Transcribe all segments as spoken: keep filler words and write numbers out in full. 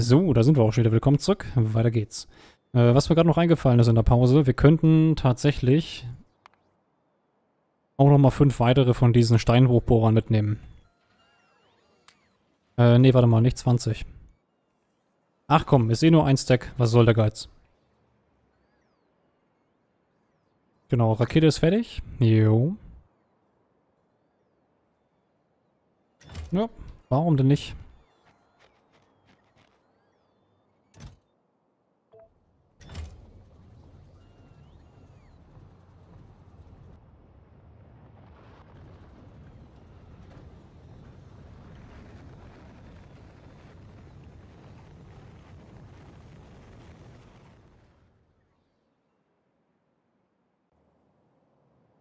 So, da sind wir auch schon wieder. Willkommen zurück. Weiter geht's. Äh, was mir gerade noch eingefallen ist in der Pause, wir könnten tatsächlich auch nochmal fünf weitere von diesen Steinbruchbohrern mitnehmen. Äh, nee, warte mal, nicht zwanzig. Ach komm, ist eh nur ein Stack. Was soll der Geiz? Genau, Rakete ist fertig. Jo. Ja, warum denn nicht?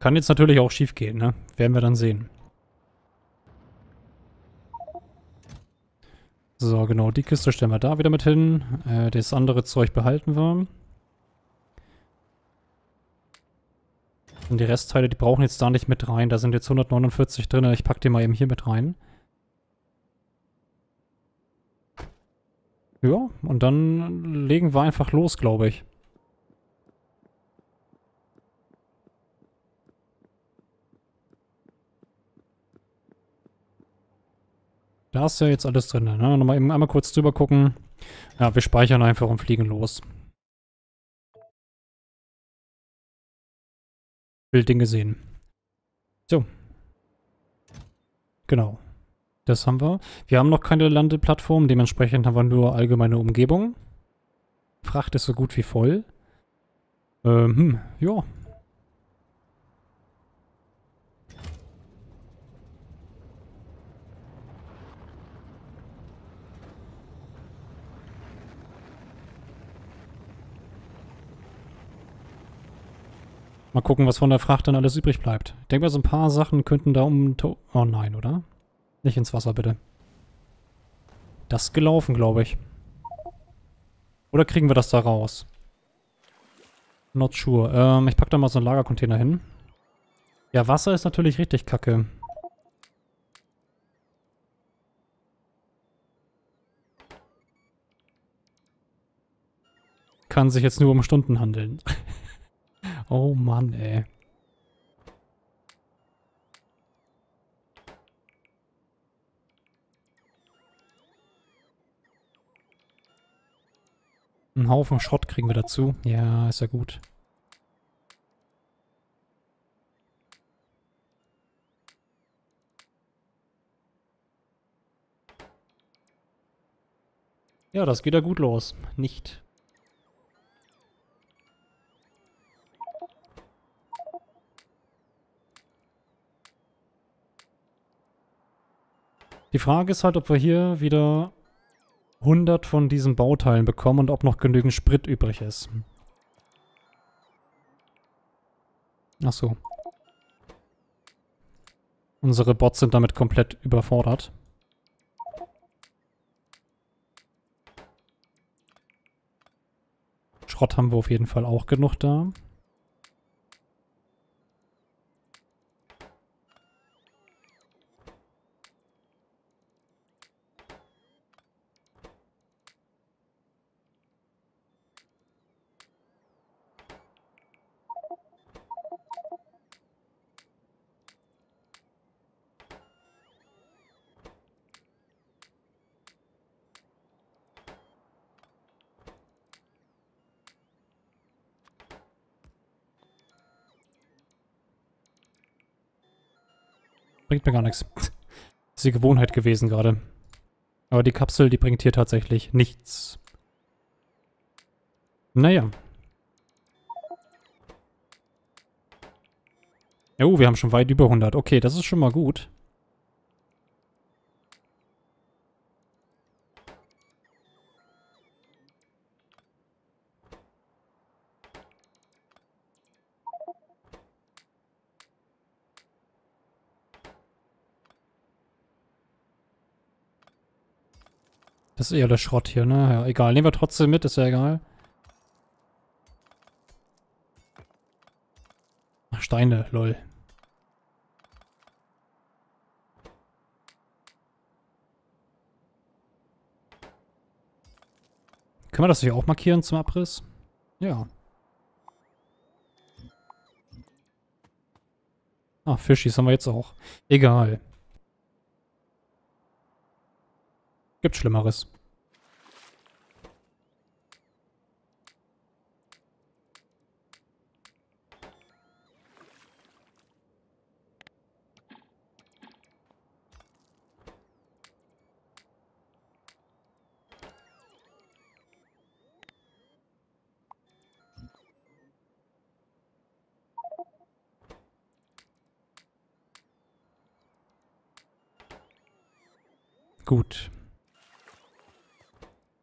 Kann jetzt natürlich auch schief gehen, ne? Werden wir dann sehen. So, genau, die Kiste stellen wir da wieder mit hin. Äh, das andere Zeug behalten wir. Und die Restteile, die brauchen jetzt da nicht mit rein. Da sind jetzt hundertneunundvierzig drin. Ich packe die mal eben hier mit rein. Ja, und dann legen wir einfach los, glaube ich. Da ist ja jetzt alles drin, ne? Nochmal eben einmal kurz drüber gucken. Ja, wir speichern einfach und fliegen los. Bild Ding gesehen. So. Genau. Das haben wir. Wir haben noch keine Landeplattform, dementsprechend haben wir nur allgemeine Umgebung. Fracht ist so gut wie voll. Ähm, hm, ja. Mal gucken, was von der Fracht dann alles übrig bleibt. Ich denke mal, so ein paar Sachen könnten da um... Oh nein, oder? Nicht ins Wasser, bitte. Das ist gelaufen, glaube ich. Oder kriegen wir das da raus? Not sure. Ähm, ich packe da mal so einen Lagercontainer hin. Ja, Wasser ist natürlich richtig kacke. Kann sich jetzt nur um Stunden handeln. Oh Mann, ey. Einen Haufen Schrott kriegen wir dazu. Ja, ist ja gut. Ja, das geht ja gut los. Nicht... Die Frage ist halt, ob wir hier wieder hundert von diesen Bauteilen bekommen und ob noch genügend Sprit übrig ist. Ach so. Unsere Bots sind damit komplett überfordert. Schrott haben wir auf jeden Fall auch genug da. Bringt mir gar nichts. Das ist die Gewohnheit gewesen gerade. Aber die Kapsel, die bringt hier tatsächlich nichts. Naja. Oh, wir haben schon weit über hundert. Okay, das ist schon mal gut. Das ist eher der Schrott hier, ne? Ja, egal. Nehmen wir trotzdem mit, ist ja egal. Ach, Steine, lol. Können wir das hier auch markieren zum Abriss? Ja. Ah, Fischis haben wir jetzt auch. Egal. Gibt Schlimmeres. Gut.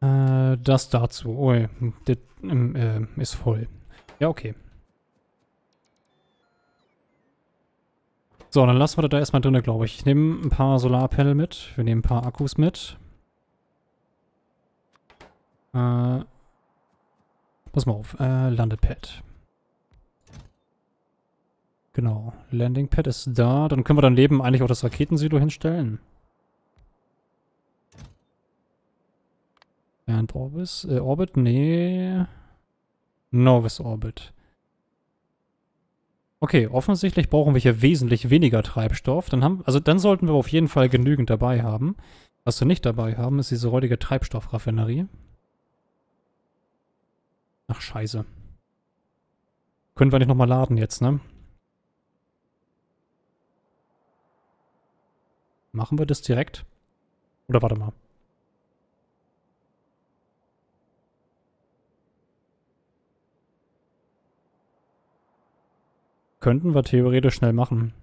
Äh, das dazu. Oh, das äh, ist voll. Ja, okay. So, dann lassen wir das da erstmal drin, glaube ich. Ich nehme ein paar Solarpanel mit. Wir nehmen ein paar Akkus mit. Äh, pass mal auf. Äh, Landepad. Genau. Landingpad ist da. Dann können wir daneben eigentlich auch das Raketensilo hinstellen. Land Orbis, äh, Orbit, nee. Novice Orbit. Okay, offensichtlich brauchen wir hier wesentlich weniger Treibstoff. Dann haben, also dann sollten wir auf jeden Fall genügend dabei haben. Was wir nicht dabei haben, ist diese räudige Treibstoffraffinerie. Ach, scheiße. Können wir nicht nochmal laden jetzt, ne? Machen wir das direkt? Oder warte mal. Könnten wir theoretisch schnell machen.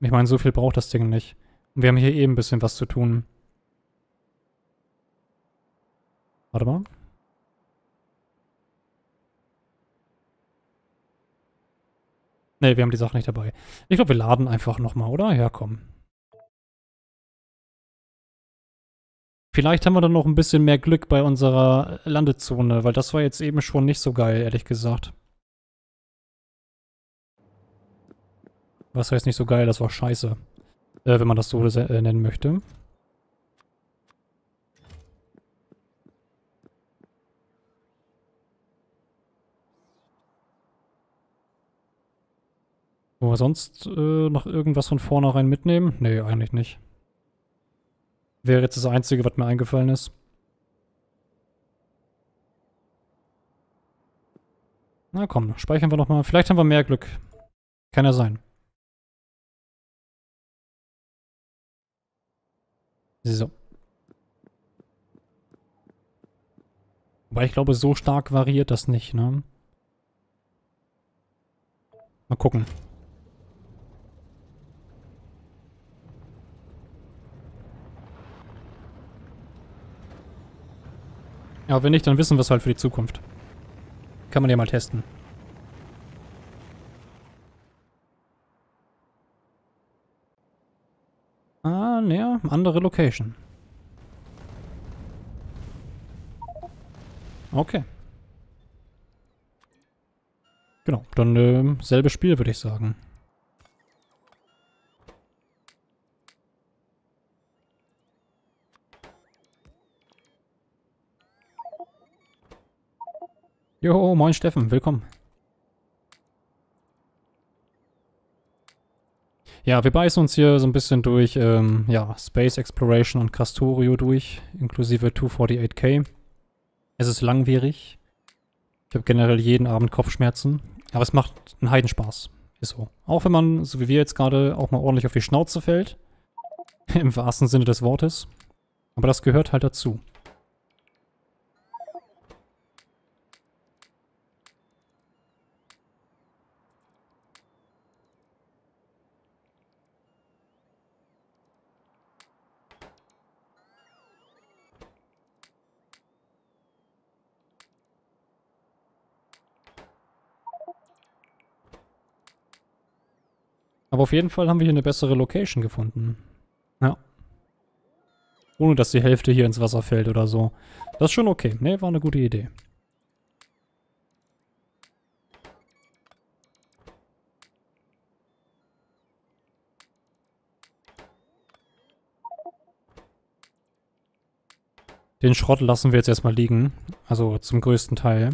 Ich meine, so viel braucht das Ding nicht. Und wir haben hier eben ein bisschen was zu tun. Warte mal. Ne, wir haben die Sache nicht dabei. Ich glaube, wir laden einfach nochmal, oder? Ja, komm. Vielleicht haben wir dann noch ein bisschen mehr Glück bei unserer Landezone, weil das war jetzt eben schon nicht so geil, ehrlich gesagt. Was heißt nicht so geil, das war scheiße. Äh, wenn man das so äh, nennen möchte. Wollen wir sonst äh, noch irgendwas von vornherein mitnehmen? Nee, eigentlich nicht. Wäre jetzt das Einzige, was mir eingefallen ist. Na komm, speichern wir nochmal. Vielleicht haben wir mehr Glück. Kann ja sein. So. Wobei ich glaube, so stark variiert das nicht, ne? Mal gucken. Ja, wenn nicht, dann wissen wir es halt für die Zukunft. Kann man ja mal testen. Ah, naja, andere Location. Okay. Genau, dann äh, selbes Spiel, würde ich sagen. Jo, moin Steffen, willkommen. Ja, wir beißen uns hier so ein bisschen durch ähm, ja, Space Exploration und Krastorio durch, inklusive zweihundertachtundvierzig K. Es ist langwierig. Ich habe generell jeden Abend Kopfschmerzen. Aber es macht einen Heidenspaß. Ist so. Auch wenn man, so wie wir jetzt gerade, auch mal ordentlich auf die Schnauze fällt. Im wahrsten Sinne des Wortes. Aber das gehört halt dazu. Aber auf jeden Fall haben wir hier eine bessere Location gefunden. Ja. Ohne, dass die Hälfte hier ins Wasser fällt oder so. Das ist schon okay. Ne, war eine gute Idee. Den Schrott lassen wir jetzt erstmal liegen. Also zum größten Teil.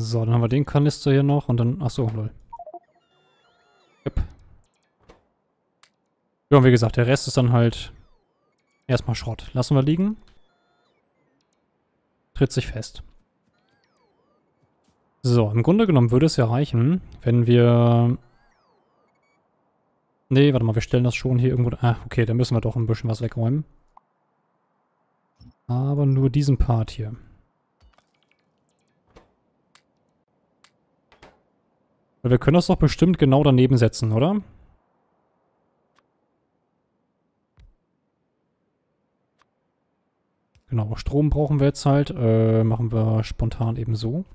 So, dann haben wir den Kanister hier noch und dann... Achso, lol. Yep. Ja, und wie gesagt, der Rest ist dann halt erstmal Schrott. Lassen wir liegen. Tritt sich fest. So, im Grunde genommen würde es ja reichen, wenn wir... Nee, warte mal, wir stellen das schon hier irgendwo... Ah, okay, da müssen wir doch ein bisschen was wegräumen. Aber nur diesen Part hier. Wir können das doch bestimmt genau daneben setzen, oder? Genau, Strom brauchen wir jetzt halt. Äh, machen wir spontan eben so.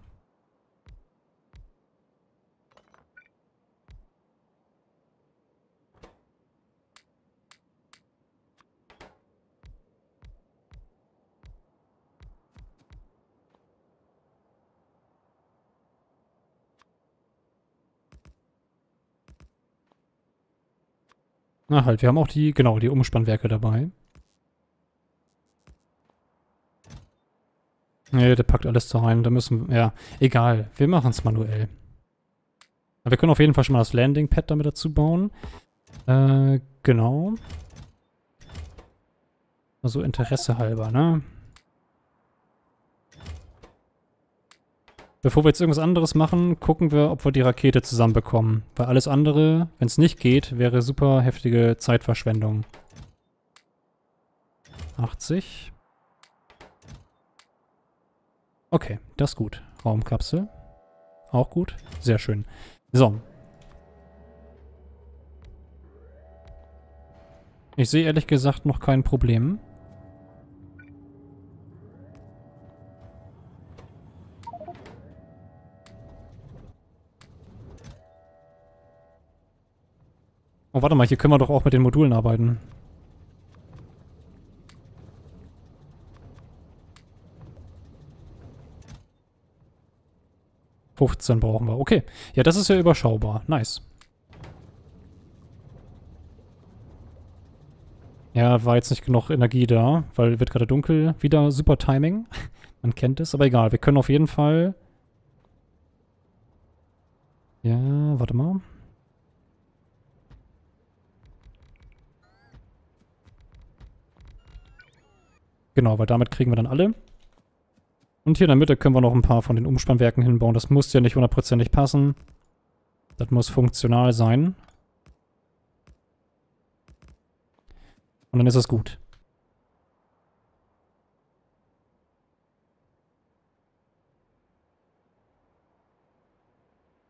Na halt, wir haben auch die, genau, die Umspannwerke dabei. Ne, der packt alles da rein, da müssen wir, ja, egal, wir machen es manuell. Aber wir können auf jeden Fall schon mal das Landing-Pad damit dazu bauen. Äh, genau. Also Interesse halber, ne? Bevor wir jetzt irgendwas anderes machen, gucken wir, ob wir die Rakete zusammenbekommen. Weil alles andere, wenn es nicht geht, wäre super heftige Zeitverschwendung. achtzig. Okay, das ist gut. Raumkapsel. Auch gut. Sehr schön. So. Ich sehe ehrlich gesagt noch kein Problem. Oh, warte mal, hier können wir doch auch mit den Modulen arbeiten. fünfzehn brauchen wir. Okay. Ja, das ist ja überschaubar. Nice. Ja, war jetzt nicht genug Energie da, weil wird gerade dunkel. Wieder super Timing. Man kennt es, aber egal. Wir können auf jeden Fall... Ja, warte mal. Genau, weil damit kriegen wir dann alle. Und hier in der Mitte können wir noch ein paar von den Umspannwerken hinbauen. Das muss ja nicht hundertprozentig passen. Das muss funktional sein. Und dann ist es gut.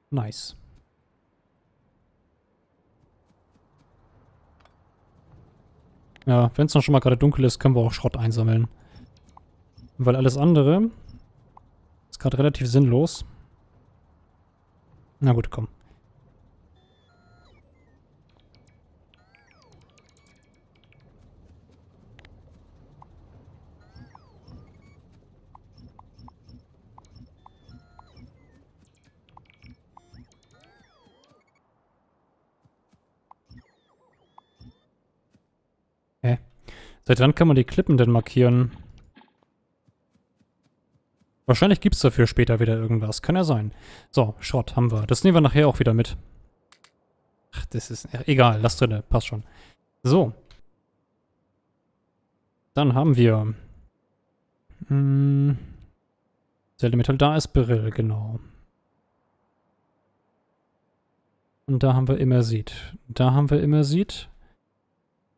Nice. Ja, wenn es dann schon mal gerade dunkel ist, können wir auch Schrott einsammeln. Weil alles andere ist gerade relativ sinnlos. Na gut, komm. Seit wann kann man die Klippen denn markieren? Wahrscheinlich gibt es dafür später wieder irgendwas. Kann ja sein. So, Schrott haben wir. Das nehmen wir nachher auch wieder mit. Ach, das ist... Egal, lass drinne. Passt schon. So. Dann haben wir... Hm, seltene Metall. Da ist Beryl, genau. Und da haben wir Immersit. Da haben wir Immersit.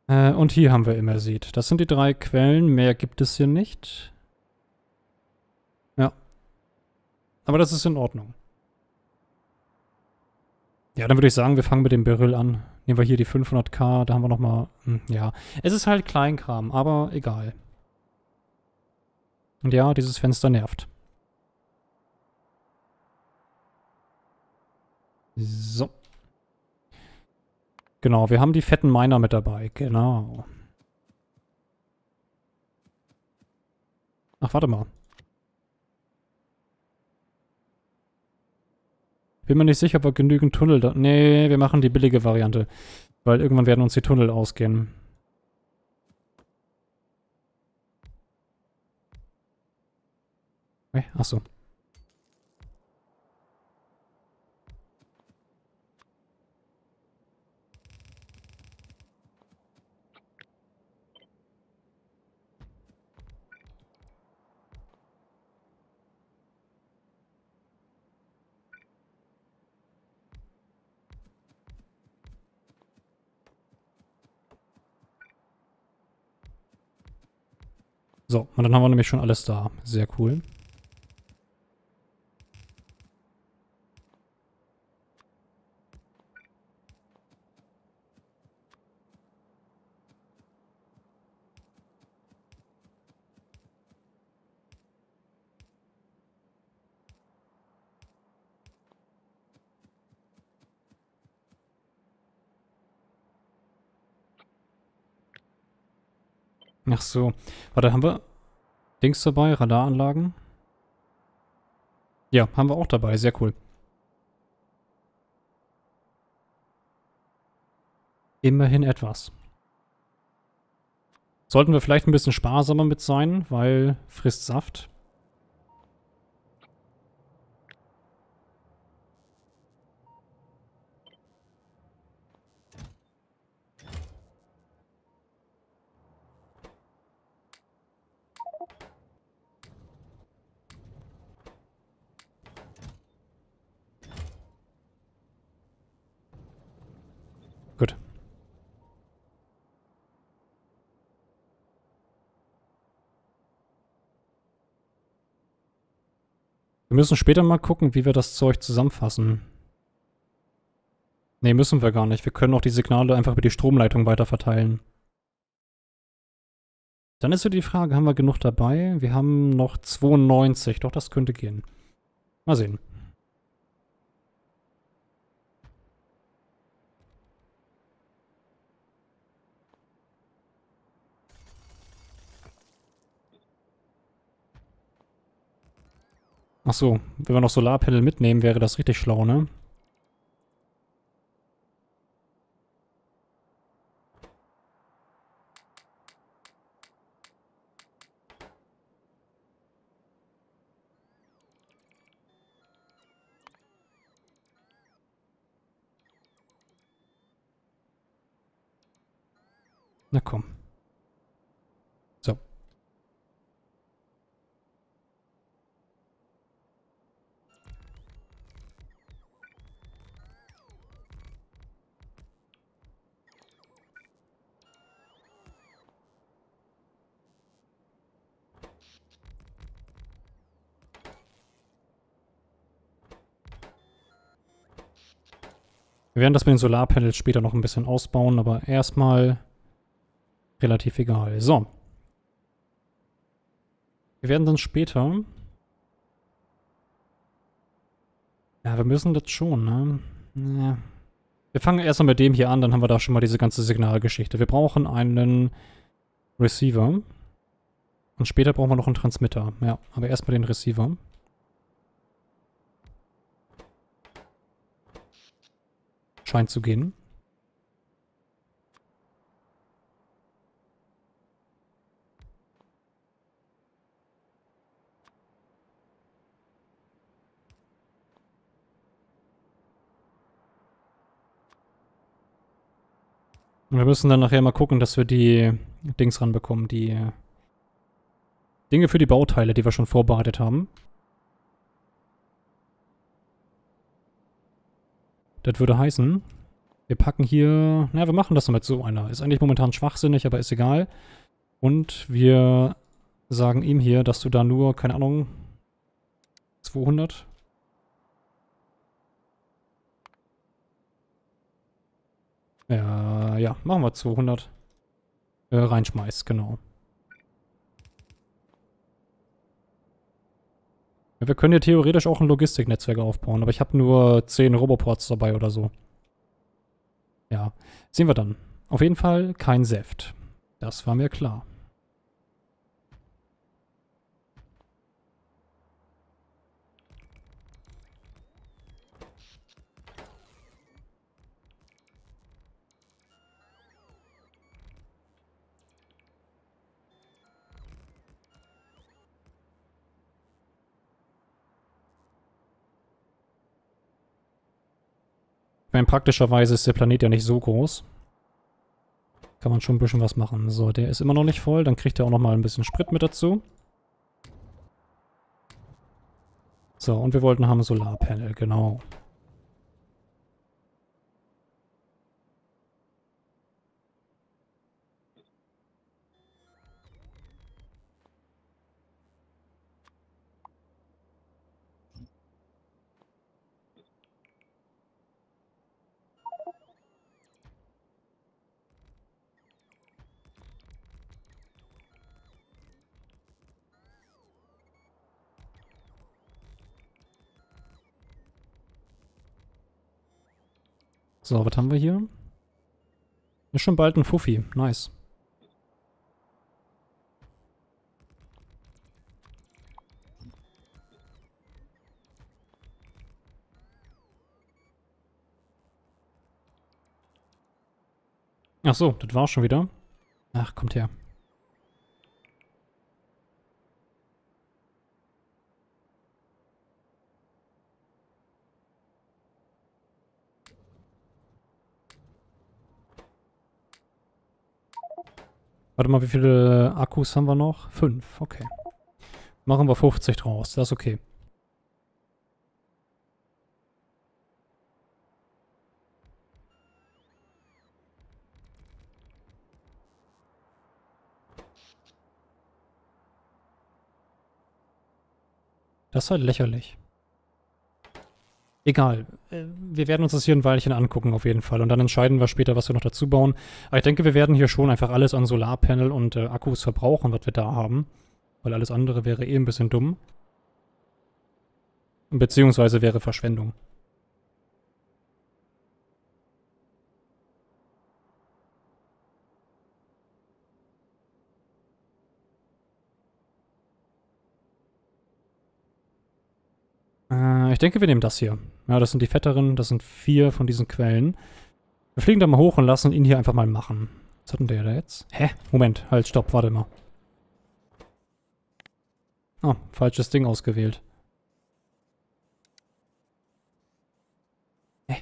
Äh, und hier haben wir Immersit. Das sind die drei Quellen. Mehr gibt es hier nicht. Ja. Aber das ist in Ordnung. Ja, dann würde ich sagen, wir fangen mit dem Beryl an. Nehmen wir hier die fünfhundert K, da haben wir nochmal... Ja, es ist halt Kleinkram, aber egal. Und ja, dieses Fenster nervt. So. Genau, wir haben die fetten Miner mit dabei, genau. Ach, warte mal. Bin mir nicht sicher, ob wir genügend Tunnel da... Nee, wir machen die billige Variante. Weil irgendwann werden uns die Tunnel ausgehen. Okay, achso. So, und dann haben wir nämlich schon alles da. Sehr cool. Ach so. Warte, haben wir Dings dabei? Radaranlagen? Ja, haben wir auch dabei. Sehr cool. Immerhin etwas. Sollten wir vielleicht ein bisschen sparsamer mit sein, weil frisst Saft. Gut. Wir müssen später mal gucken, wie wir das Zeug zusammenfassen. Ne, müssen wir gar nicht. Wir können auch die Signale einfach über die Stromleitung weiterverteilen. Dann ist so die Frage, haben wir genug dabei? Wir haben noch zweiundneunzig. Doch, das könnte gehen. Mal sehen. Ach so, wenn wir noch Solarpanel mitnehmen, wäre das richtig schlau, ne? Na komm. Wir werden das mit den Solarpanels später noch ein bisschen ausbauen, aber erstmal relativ egal. So. Wir werden dann später... Ja, wir müssen das schon, ne? Ja. Wir fangen erstmal mit dem hier an, dann haben wir da schon mal diese ganze Signalgeschichte. Wir brauchen einen Receiver. Und später brauchen wir noch einen Transmitter. Ja, aber erstmal den Receiver. Scheint zu gehen. Und wir müssen dann nachher mal gucken, dass wir die Dings ranbekommen, die Dinge für die Bauteile, die wir schon vorbereitet haben. Das würde heißen, wir packen hier... Na, wir machen das mit so einer. Ist eigentlich momentan schwachsinnig, aber ist egal. Und wir sagen ihm hier, dass du da nur, keine Ahnung, zweihundert Ja, ja, machen wir zu hundert. Äh, reinschmeißt, genau. Ja, wir können ja theoretisch auch ein Logistiknetzwerk aufbauen, aber ich habe nur zehn Roboports dabei oder so. Ja, sehen wir dann. Auf jeden Fall kein Seft. Das war mir klar. Ich meine, praktischerweise ist der Planet ja nicht so groß. Kann man schon ein bisschen was machen. So, der ist immer noch nicht voll. Dann kriegt er auch noch mal ein bisschen Sprit mit dazu. So, und wir wollten haben Solarpanel, genau. So, was haben wir hier? Ist schon bald ein Fuffi. Nice. Ach so, das war's schon wieder. Ach, kommt her. Warte mal, wie viele Akkus haben wir noch? Fünf, okay. Machen wir fünfzig draus, das ist okay. Das ist halt lächerlich. Egal, wir werden uns das hier ein Weilchen angucken auf jeden Fall und dann entscheiden wir später, was wir noch dazu bauen. Aber ich denke, wir werden hier schon einfach alles an Solarpanel und äh, Akkus verbrauchen, was wir da haben, weil alles andere wäre eh ein bisschen dumm. Beziehungsweise wäre Verschwendung. Ich denke, wir nehmen das hier. Ja, das sind die fetteren, das sind vier von diesen Quellen. Wir fliegen da mal hoch und lassen ihn hier einfach mal machen. Was hat denn der da jetzt? Hä? Moment, halt, stopp, warte mal. Ah, falsches Ding ausgewählt. Hä?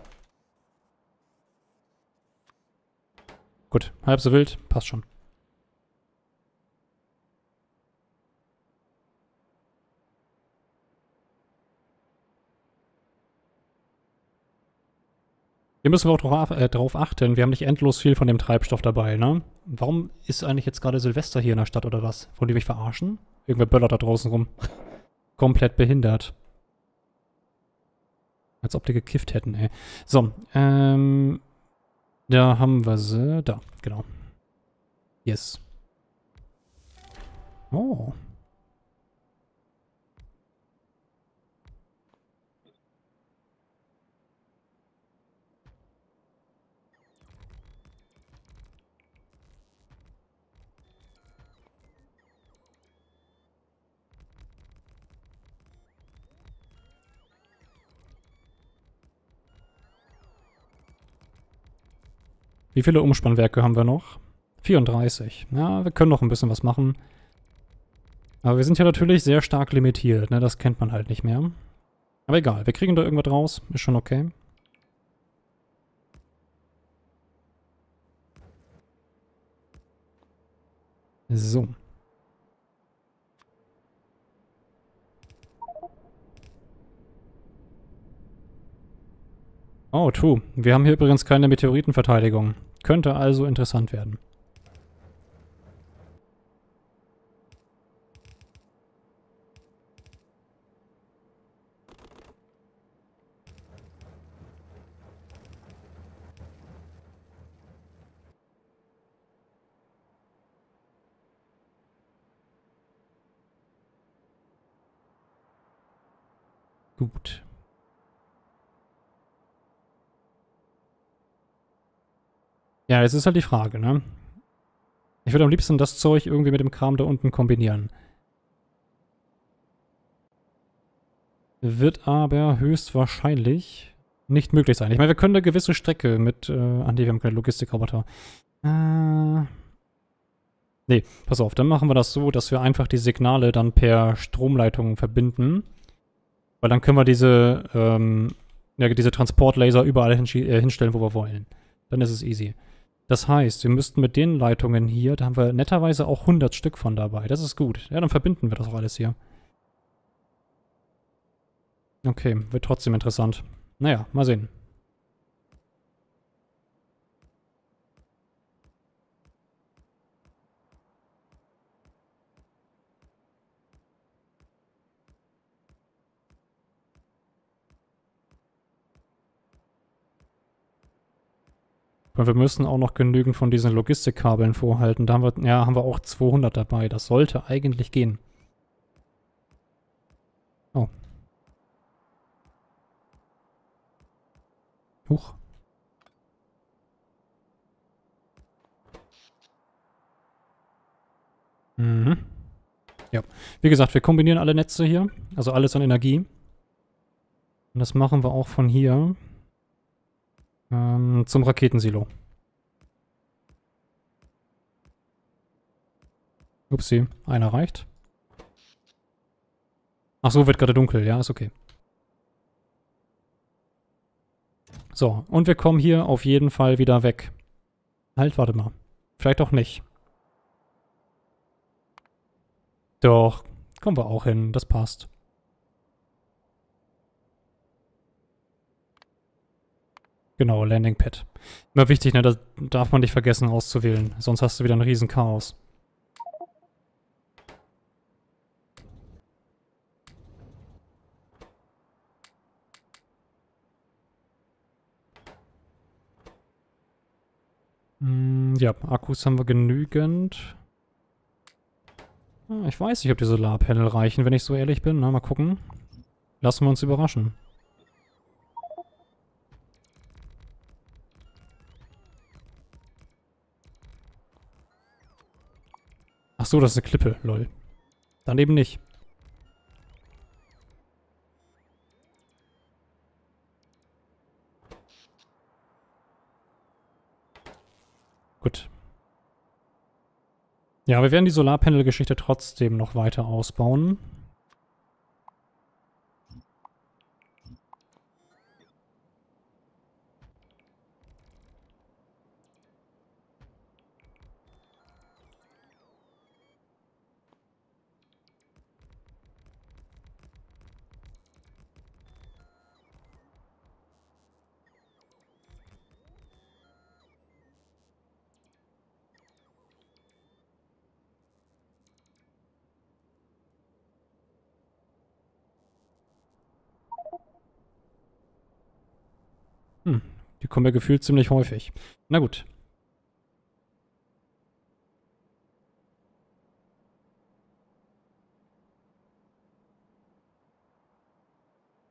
Gut, halb so wild, passt schon. Hier müssen wir auch drauf, äh, drauf achten, wir haben nicht endlos viel von dem Treibstoff dabei, ne? Warum ist eigentlich jetzt gerade Silvester hier in der Stadt oder was? Wollen die mich verarschen? Irgendwer böllert da draußen rum. Komplett behindert. Als ob die gekifft hätten, ey. So, ähm... da haben wir sie. Da, genau. Yes. Oh. Wie viele Umspannwerke haben wir noch? vierunddreißig. Ja, wir können noch ein bisschen was machen. Aber wir sind ja natürlich sehr stark limitiert, ne? Das kennt man halt nicht mehr. Aber egal, wir kriegen da irgendwas raus. Ist schon okay. So. Oh, true. Wir haben hier übrigens keine Meteoritenverteidigung. Könnte also interessant werden. Gut. Ja, jetzt ist halt die Frage, ne? Ich würde am liebsten das Zeug irgendwie mit dem Kram da unten kombinieren. Wird aber höchstwahrscheinlich nicht möglich sein. Ich meine, wir können eine gewisse Strecke mit... Äh, ach nee, wir haben keine Logistikroboter. Äh... Nee, pass auf, dann machen wir das so, dass wir einfach die Signale dann per Stromleitung verbinden. Weil dann können wir diese, ähm, ja, diese Transportlaser überall hin, äh, hinstellen, wo wir wollen. Dann ist es easy. Das heißt, wir müssten mit den Leitungen hier, da haben wir netterweise auch hundert Stück von dabei. Das ist gut. Ja, dann verbinden wir das auch alles hier. Okay, wird trotzdem interessant. Naja, mal sehen. Weil wir müssen auch noch genügend von diesen Logistikkabeln vorhalten. Da haben wir, ja, haben wir auch zweihundert dabei. Das sollte eigentlich gehen. Oh. Huch. Mhm. Ja. Wie gesagt, wir kombinieren alle Netze hier. Also alles an Energie. Und das machen wir auch von hier. Zum Raketensilo. Upsi, einer reicht. Ach so, wird gerade dunkel, ja, ist okay. So, und wir kommen hier auf jeden Fall wieder weg. Halt, warte mal. Vielleicht auch nicht. Doch, kommen wir auch hin, das passt. Genau, Landing Pad. Immer wichtig, ne? Das darf man nicht vergessen auszuwählen. Sonst hast du wieder ein riesen Chaos. Mm, ja, Akkus haben wir genügend. Ich weiß nicht, ob die Solarpanel reichen, wenn ich so ehrlich bin. Na, mal gucken. Lassen wir uns überraschen. Ach so, das ist eine Klippe, lol. Dann eben nicht. Gut. Ja, wir werden die Solarpanel-Geschichte trotzdem noch weiter ausbauen. Hm, die kommen mir gefühlt ziemlich häufig. Na gut.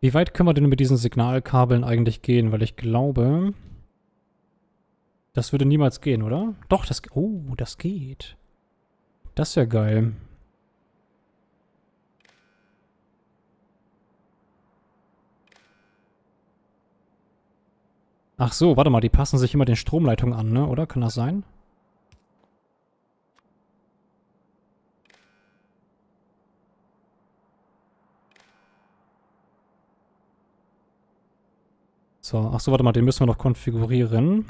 Wie weit können wir denn mit diesen Signalkabeln eigentlich gehen? Weil ich glaube, das würde niemals gehen, oder? Doch, das... Oh, das geht. Das ist ja geil. Ach so, warte mal, die passen sich immer den Stromleitungen an, ne? Oder? Kann das sein? So, ach so, warte mal, den müssen wir noch konfigurieren.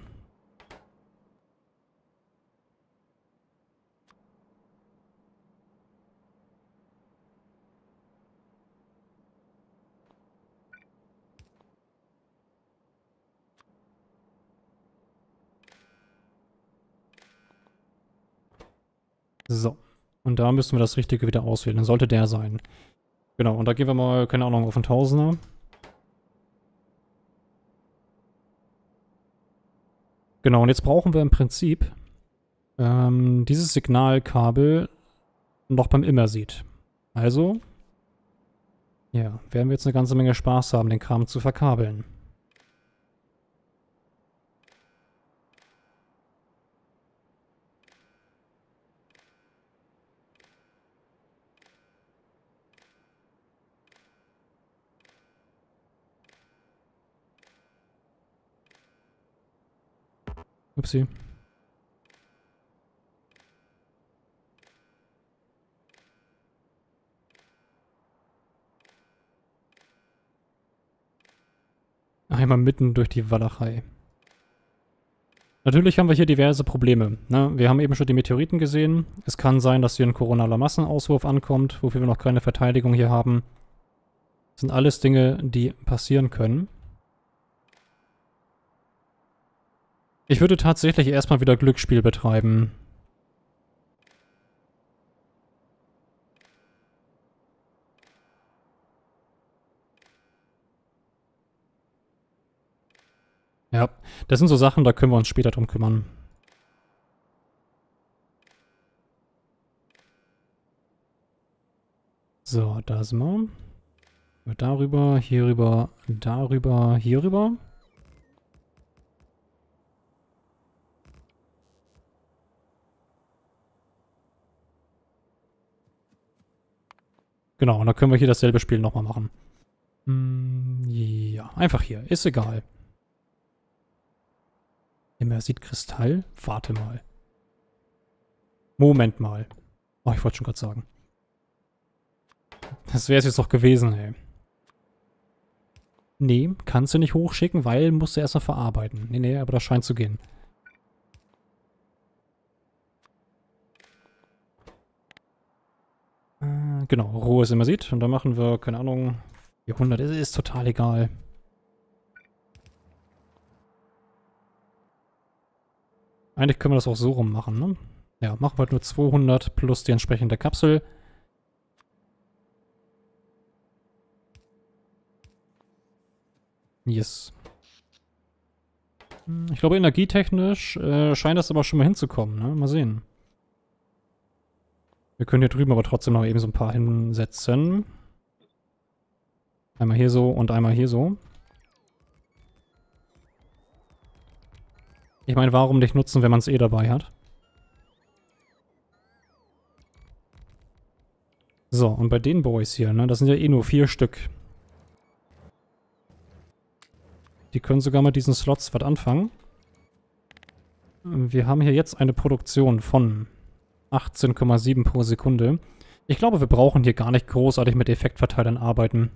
So, und da müssen wir das Richtige wieder auswählen. Dann sollte der sein. Genau, und da gehen wir mal, keine Ahnung, auf den Tausender. Genau, und jetzt brauchen wir im Prinzip ähm, dieses Signalkabel noch beim Immer sieht. Also Ja, werden wir jetzt eine ganze Menge Spaß haben, den Kram zu verkabeln. Upsi. Einmal mitten durch die Walachei. Natürlich haben wir hier diverse Probleme. Ne? Wir haben eben schon die Meteoriten gesehen. Es kann sein, dass hier ein koronaler Massenauswurf ankommt, wofür wir noch keine Verteidigung hier haben. Das sind alles Dinge, die passieren können. Ich würde tatsächlich erstmal wieder Glücksspiel betreiben. Ja, das sind so Sachen, da können wir uns später drum kümmern. So, da sind wir. Darüber, hierüber, darüber, hierüber. Genau, und dann können wir hier dasselbe Spiel nochmal machen. Hm, ja, einfach hier. Ist egal. Immersit Kristall? Warte mal. Moment mal. Oh, ich wollte schon gerade sagen. Das wäre es jetzt doch gewesen, ey. Nee, kannst du nicht hochschicken, weil musst du erst noch verarbeiten. Nee, nee, aber das scheint zu gehen. Genau, rohes Immersit. Und da machen wir, keine Ahnung, vierhundert. Ist, ist total egal. Eigentlich können wir das auch so rum machen, ne? Ja, machen wir halt nur zweihundert plus die entsprechende Kapsel. Yes. Ich glaube, energietechnisch äh, scheint das aber schon mal hinzukommen, ne? Mal sehen. Wir können hier drüben aber trotzdem noch eben so ein paar hinsetzen. Einmal hier so und einmal hier so. Ich meine, warum nicht nutzen, wenn man es eh dabei hat? So, und bei den Boys hier, ne? Das sind ja eh nur vier Stück. Die können sogar mit diesen Slots was anfangen. Wir haben hier jetzt eine Produktion von achtzehn Komma sieben pro Sekunde. Ich glaube, wir brauchen hier gar nicht großartig mit Effektverteilern arbeiten.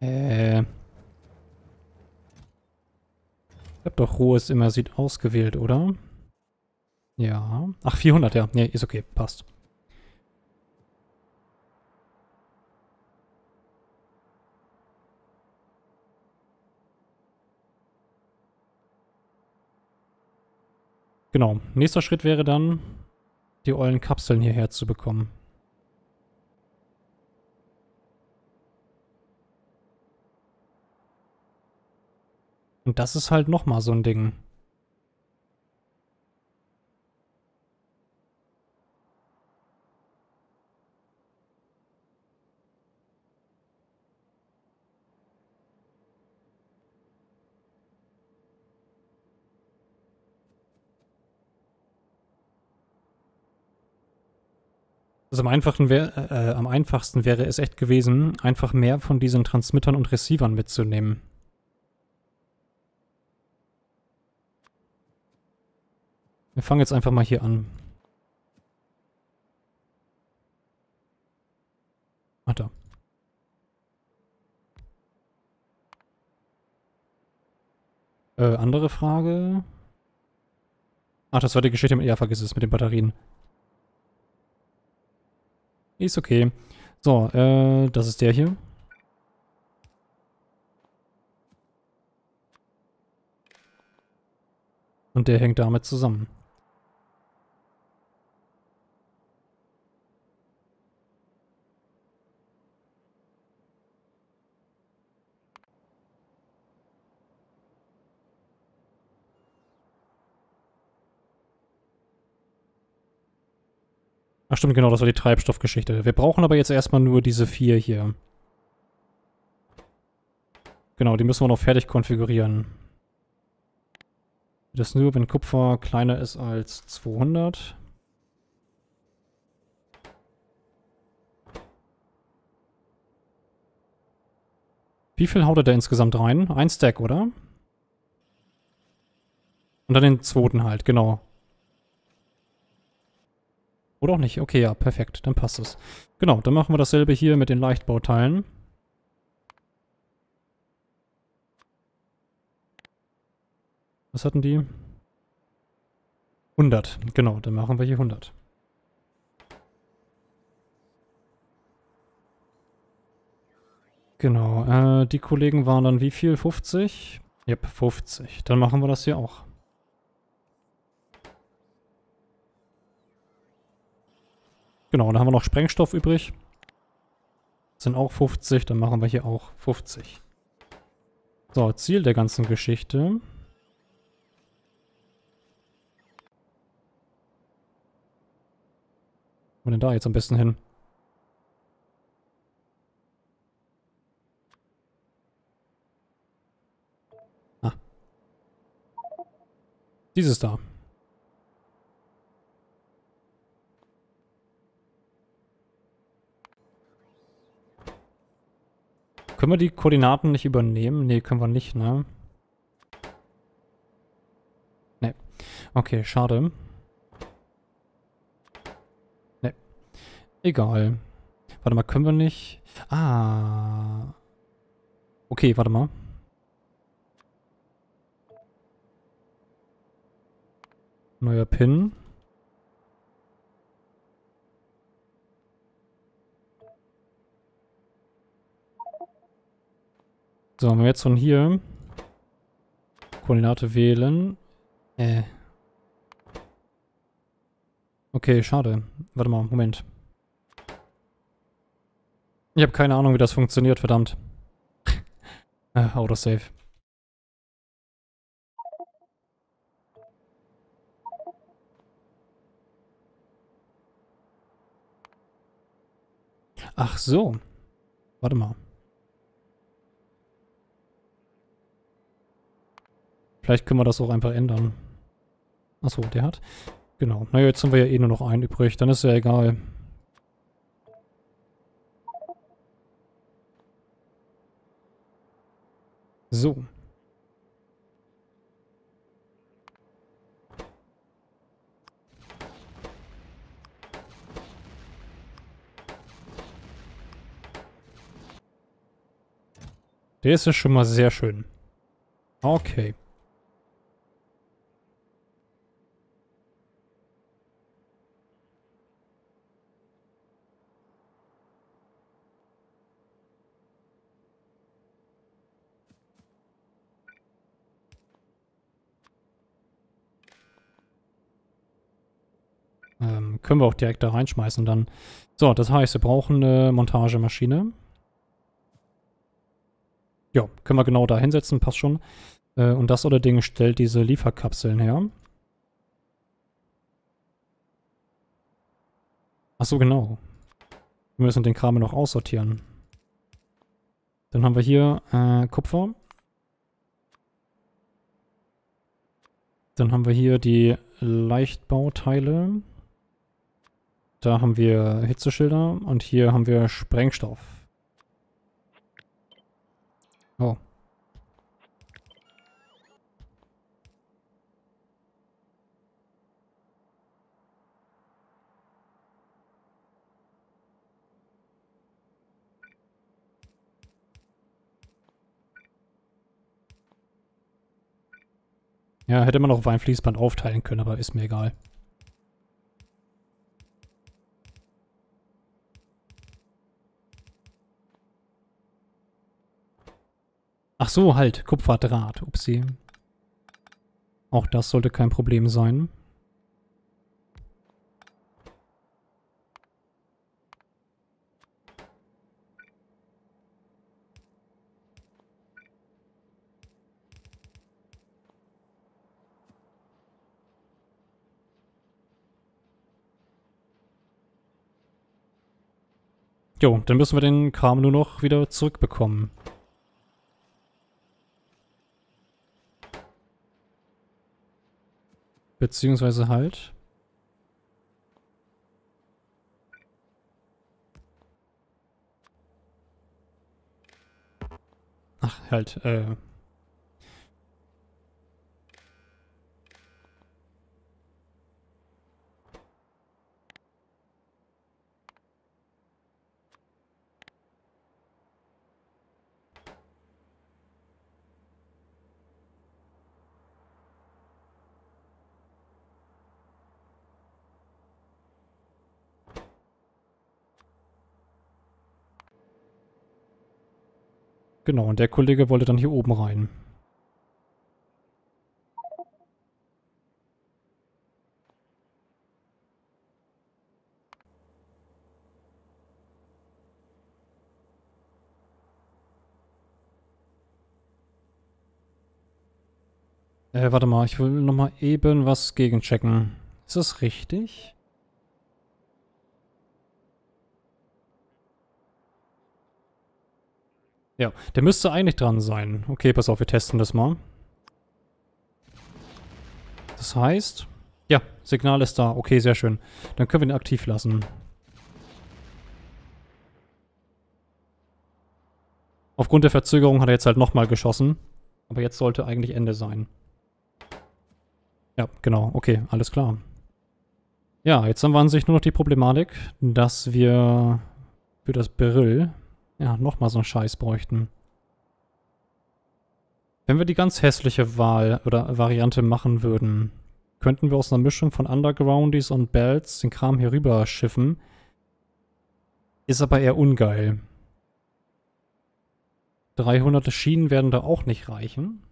Äh. Ich hab doch rohes Immersit ausgewählt, oder? Ja. Ach, vierhundert, ja. Nee, ist okay. Passt. Genau. Nächster Schritt wäre dann, die ollen Kapseln hierher zu bekommen. Und das ist halt nochmal so ein Ding. Also am einfachsten wär, äh, am einfachsten wäre es echt gewesen, einfach mehr von diesen Transmittern und Receivern mitzunehmen. Wir fangen jetzt einfach mal hier an. Ach da. Äh, andere Frage? Ach, das war die Geschichte mit... Ja, vergiss es, mit den Batterien. Ist okay. So, äh, das ist der hier. Und der hängt damit zusammen. Ach stimmt, genau, das war die Treibstoffgeschichte. Wir brauchen aber jetzt erstmal nur diese vier hier. Genau, die müssen wir noch fertig konfigurieren. Das nur, wenn Kupfer kleiner ist als zweihundert. Wie viel haut er da insgesamt rein? Ein Stack, oder? Und dann den zweiten halt, genau. Oder auch nicht. Okay, ja, perfekt. Dann passt es. Genau, dann machen wir dasselbe hier mit den Leichtbauteilen. Was hatten die? hundert. Genau, dann machen wir hier hundert. Genau, äh, die Kollegen waren dann wie viel? fünfzig? Yep, fünfzig. Dann machen wir das hier auch. Genau, dann haben wir noch Sprengstoff übrig. Das sind auch fünfzig, dann machen wir hier auch fünfzig. So, Ziel der ganzen Geschichte. Wo denn da jetzt am besten hin? Ah. Dieses da. Können wir die Koordinaten nicht übernehmen? Nee, können wir nicht, ne? Nee. Okay, schade. Nee. Egal. Warte mal, können wir nicht... Ah. Okay, warte mal. Neuer Pin. So, wenn wir jetzt von hier Koordinate wählen. Äh. Okay, schade. Warte mal, Moment. Ich habe keine Ahnung, wie das funktioniert, verdammt. äh, Autosave. Ach so. Warte mal. Vielleicht können wir das auch einfach ändern. Achso, der hat. Genau. Naja, jetzt haben wir ja eh nur noch einen übrig. Dann ist ja egal. So. Der ist ja schon mal sehr schön. Okay. Können wir auch direkt da reinschmeißen dann. So, das heißt, wir brauchen eine Montagemaschine. Ja, können wir genau da hinsetzen, passt schon. Äh, und das oder Ding stellt diese Lieferkapseln her. Achso, genau. Wir müssen den Kram noch aussortieren. Dann haben wir hier äh, Kupfer. Dann haben wir hier die Leichtbauteile. Da haben wir Hitzeschilder und hier haben wir Sprengstoff. Oh. Ja, hätte man auch auf ein Fließband aufteilen können, aber ist mir egal. Ach so, halt. Kupferdraht. Upsi. Auch das sollte kein Problem sein. Jo, dann müssen wir den Kram nur noch wieder zurückbekommen. Beziehungsweise halt. Ach, halt, äh. Genau, und der Kollege wollte dann hier oben rein. Äh, warte mal, ich will nochmal eben was gegenchecken. Ist das richtig? Ja, der müsste eigentlich dran sein. Okay, pass auf, wir testen das mal. Das heißt, ja, Signal ist da. Okay, sehr schön. Dann können wir ihn aktiv lassen. Aufgrund der Verzögerung hat er jetzt halt nochmal geschossen. Aber jetzt sollte eigentlich Ende sein. Ja, genau. Okay, alles klar. Ja, jetzt haben wir an sich nur noch die Problematik, dass wir für das Beryl... ja, nochmal so einen Scheiß bräuchten. Wenn wir die ganz hässliche Wahl oder Variante machen würden, könnten wir aus einer Mischung von Undergroundies und Belts den Kram hier rüber schiffen. Ist aber eher ungeil. dreihundert Schienen werden da auch nicht reichen.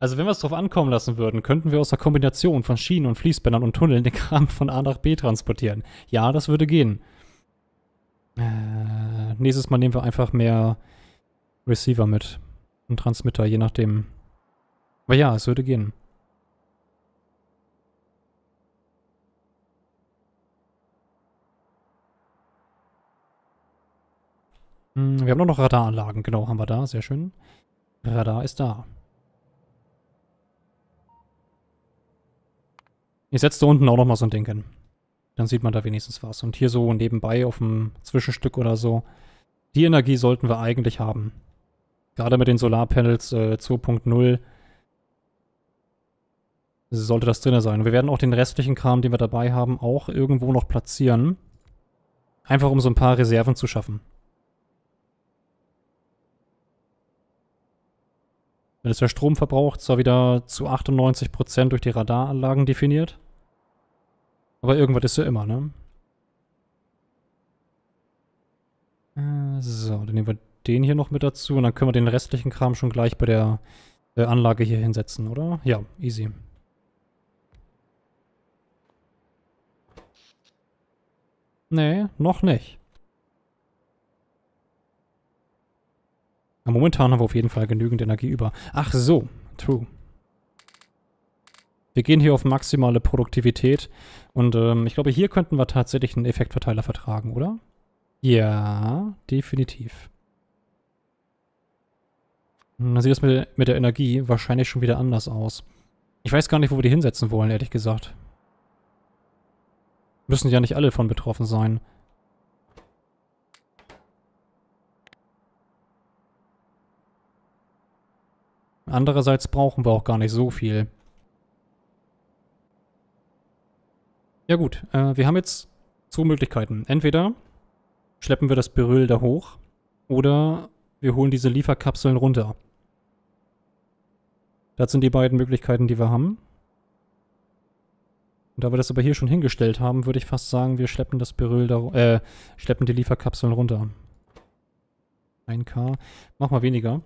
Also wenn wir es drauf ankommen lassen würden, könnten wir aus einer Kombination von Schienen und Fließbändern und Tunneln den Kram von A nach B transportieren. Ja, das würde gehen. Äh, nächstes Mal nehmen wir einfach mehr Receiver mit und Transmitter, je nachdem. Aber ja, es würde gehen. Hm, wir haben noch Radaranlagen, genau, haben wir da, sehr schön. Radar ist da. Ich setze da unten auch nochmal so ein Ding hin. Dann sieht man da wenigstens was. Und hier so nebenbei auf dem Zwischenstück oder so. Die Energie sollten wir eigentlich haben. Gerade mit den Solarpanels äh, zwei Punkt null sollte das drin sein. Und wir werden auch den restlichen Kram, den wir dabei haben, auch irgendwo noch platzieren. Einfach um so ein paar Reserven zu schaffen. Dann ist der Stromverbrauch zwar wieder zu achtundneunzig Prozent durch die Radaranlagen definiert. Aber irgendwas ist ja immer, ne? Äh, so, dann nehmen wir den hier noch mit dazu und dann können wir den restlichen Kram schon gleich bei der äh, Anlage hier hinsetzen, oder? Ja, easy. Nee, noch nicht. Aber momentan haben wir auf jeden Fall genügend Energie über. Ach so, true. Wir gehen hier auf maximale Produktivität und ähm, ich glaube, hier könnten wir tatsächlich einen Effektverteiler vertragen, oder? Ja, definitiv. Dann sieht das mit, mit der Energie wahrscheinlich schon wieder anders aus. Ich weiß gar nicht, wo wir die hinsetzen wollen, ehrlich gesagt. Müssen ja nicht alle von betroffen sein. Andererseits brauchen wir auch gar nicht so viel. Ja gut, äh, wir haben jetzt zwei Möglichkeiten. Entweder schleppen wir das Beryl da hoch oder wir holen diese Lieferkapseln runter. Das sind die beiden Möglichkeiten, die wir haben. Und da wir das aber hier schon hingestellt haben, würde ich fast sagen, wir schleppen das Beryl da, äh, schleppen die Lieferkapseln runter. ein K. Mach mal weniger.